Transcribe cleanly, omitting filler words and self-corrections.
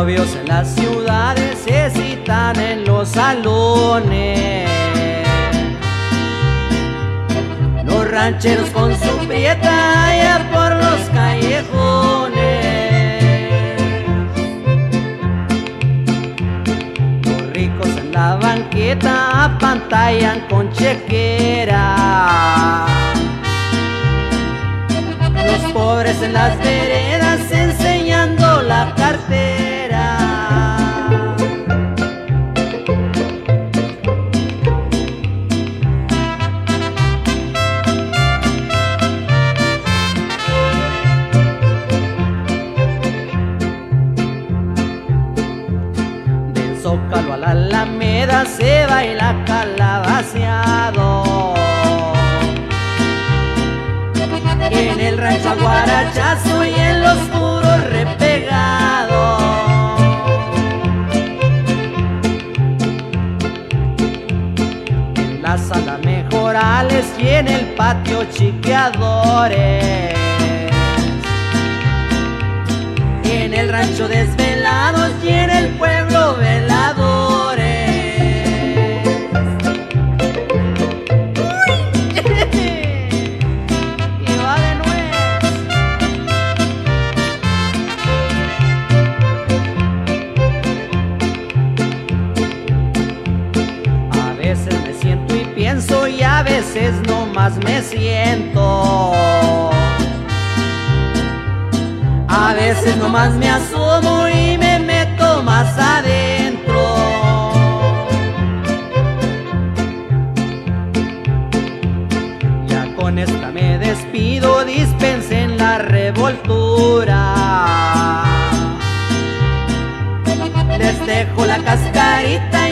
novios en las ciudades se citan en los salones. Los rancheros con su prieta allá por los callejones. Los ricos en la banqueta apantallan con chequera. Los pobres en las veredas enseñando la cartera. Del Zócalo a la Alameda se baila calabaceado. En el rancho guarachazo y en los puros repegados. En la sala mejorales y en el patio chiqueadores. En el rancho desvelados y en el pueblo veladores. Y a veces nomás me siento, a veces nomás me asomo y me meto más adentro. Ya con esta me despido, dispensen la revoltura. Les dejo la cascarita